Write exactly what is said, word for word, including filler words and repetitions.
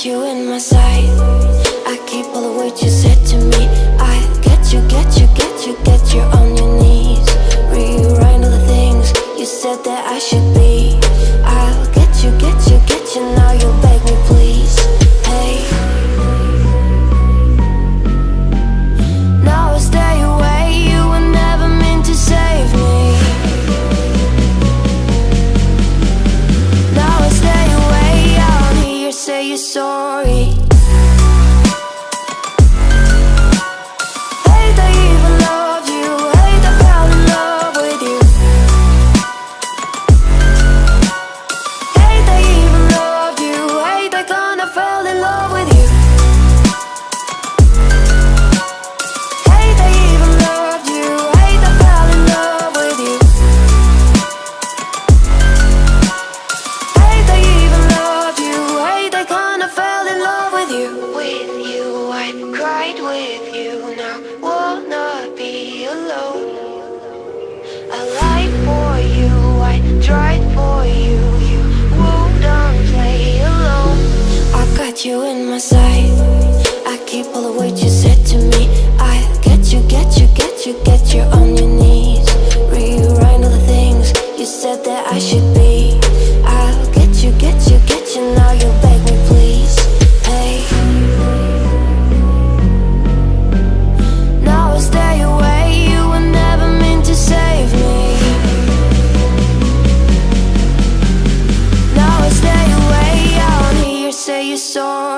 With you in my sight, I keep all the words you said to me. I get you, get you, get you, get you on your knees. Rewrite all the things you said that I should be. I'll get you, get you, get you, now you beg me please. Hey, now I stay away, you were never meant to save me. Now I stay away, I don't hear you say you're sorry. You in my sight, I keep all the words you said to me. I get you, get you, get you, get you on your knees. Rewrite all the things you said that I should be. I'll get you, get you, get you, now you beg me please. Hey, now I stay away, you were never meant to save me. Now I stay away, I don't hear you say you're sorry.